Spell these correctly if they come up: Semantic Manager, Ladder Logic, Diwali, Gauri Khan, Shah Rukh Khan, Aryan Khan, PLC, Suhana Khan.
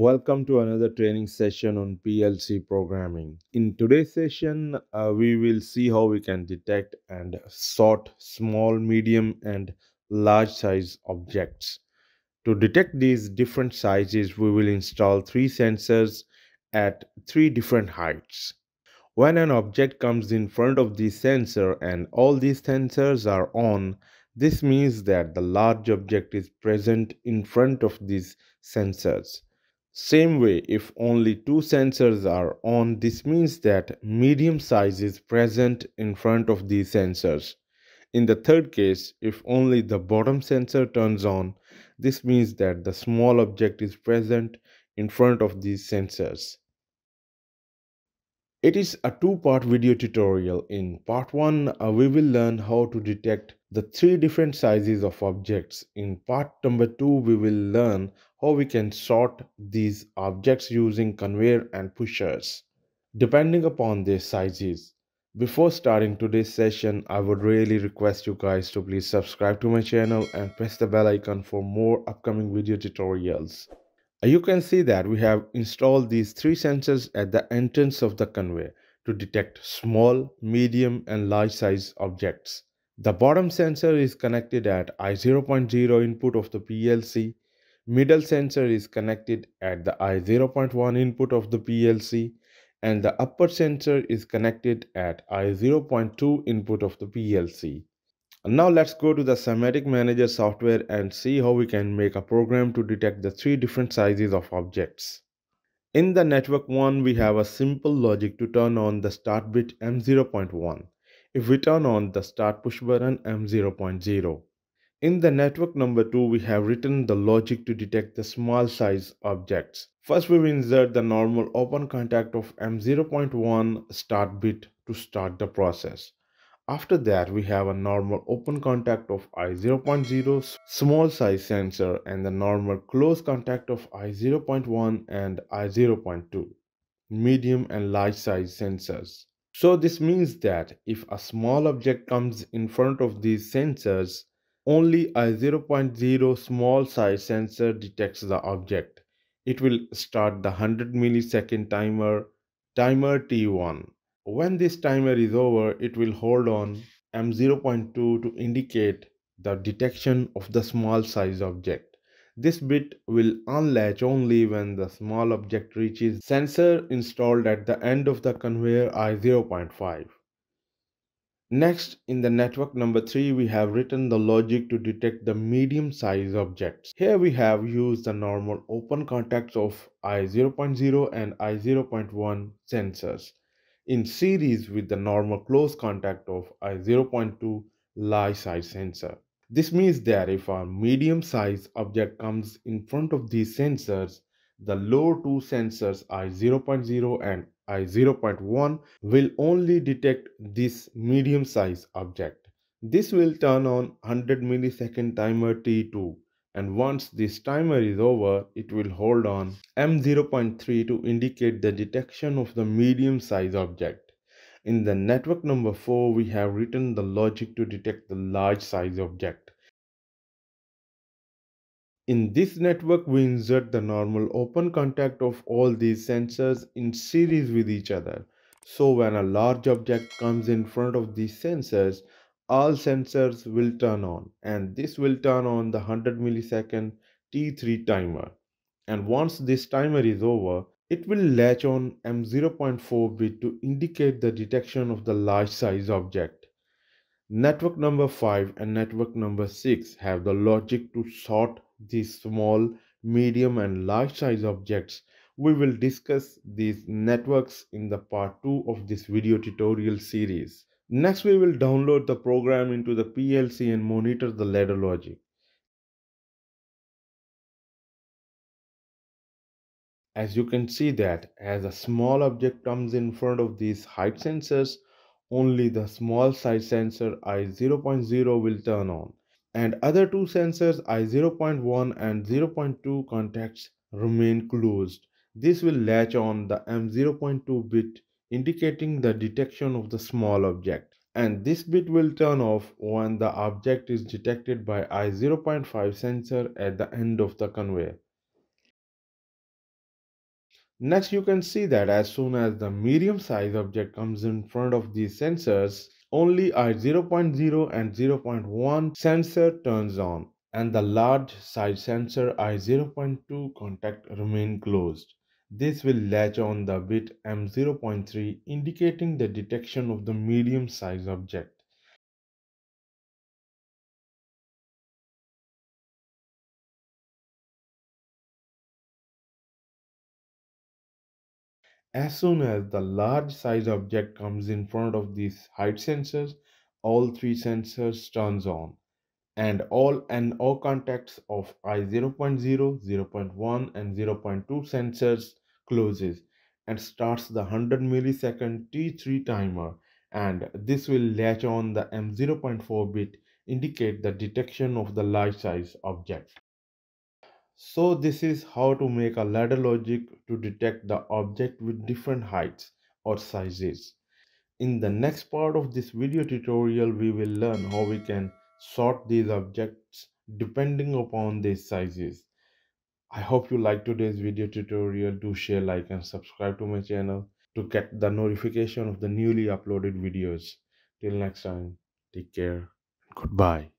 Welcome to another training session on PLC programming. In today's session, we will see how we can detect and sort small, medium, and large size objects. To detect these different sizes, we will install three sensors at three different heights. When an object comes in front of the sensor and all these sensors are on, this means that the large object is present in front of these sensors. Same way, if only two sensors are on, this means that medium size is present in front of these sensors. In the third case, if only the bottom sensor turns on, this means that the small object is present in front of these sensors. It is a two-part video tutorial. In part one, we will learn how to detect the three different sizes of objects. In part number two, we will learn how we can sort these objects using conveyor and pushers, depending upon their sizes. Before starting today's session, I would really request you guys to please subscribe to my channel and press the bell icon for more upcoming video tutorials. You can see that we have installed these three sensors at the entrance of the conveyor to detect small, medium, and large size objects. The bottom sensor is connected at I0.0 input of the PLC. Middle sensor is connected at the I0.1 input of the PLC, and the upper sensor is connected at I0.2 input of the PLC. Now let's go to the Semantic Manager software and see how we can make a program to detect the three different sizes of objects. In the network 1, we have a simple logic to turn on the start bit M0.1. If we turn on the start push button M0.0. In the network number 2, we have written the logic to detect the small size objects. First, we will insert the normal open contact of M0.1 start bit to start the process. After that, we have a normal open contact of I0.0 small size sensor and the normal close contact of I0.1 and I0.2 medium and large size sensors. So this means that if a small object comes in front of these sensors, only I0.0 small size sensor detects the object. It will start the 100 millisecond timer T1. When this timer is over, it will hold on M0.2 to indicate the detection of the small size object. This bit will unlatch only when the small object reaches sensor installed at the end of the conveyor I0.5. Next, in the network number 3, we have written the logic to detect the medium size objects. Here we have used the normal open contacts of I0.0 and I0.1 sensors in series with the normal close contact of I0.2 large size sensor. This means that if a medium-sized object comes in front of these sensors, the lower two sensors I0.0 and I0.1 will only detect this medium-sized object. This will turn on 100 millisecond timer T2, and once this timer is over, it will hold on M0.3 to indicate the detection of the medium-sized object. In the network number 4, we have written the logic to detect the large size object. In this network, we insert the normal open contact of all these sensors in series with each other. So when a large object comes in front of these sensors, all sensors will turn on, and this will turn on the 100 millisecond T3 timer. And once this timer is over, it will latch on M0.4 bit to indicate the detection of the large size object. Network number 5 and network number 6 have the logic to sort these small, medium, and large size objects. We will discuss these networks in the part 2 of this video tutorial series. Next, we will download the program into the PLC and monitor the ladder logic. As you can see that as a small object comes in front of these height sensors, only the small size sensor I0.0 will turn on, and other two sensors I0.1 and 0.2 contacts remain closed. This will latch on the M0.2 bit indicating the detection of the small object, and this bit will turn off when the object is detected by I0.5 sensor at the end of the conveyor. Next, you can see that as soon as the medium-sized object comes in front of these sensors, only our 0.0 and 0.1 sensor turns on, and the large size sensor I0.2 contact remain closed. This will latch on the bit M0.3, indicating the detection of the medium size object. As soon as the large size object comes in front of these height sensors, all three sensors turns on, and all NO contacts of I0.0, 0.1 and 0.2 sensors closes and starts the 100 millisecond T3 timer, and this will latch on the M0.4 bit, indicate the detection of the large size object. So this is how to make a ladder logic to detect the object with different heights or sizes. In the next part of this video tutorial, we will learn how we can sort these objects depending upon their sizes. I hope you liked today's video tutorial. Do share, like and subscribe to my channel to get the notification of the newly uploaded videos. Till next time, take care. Goodbye.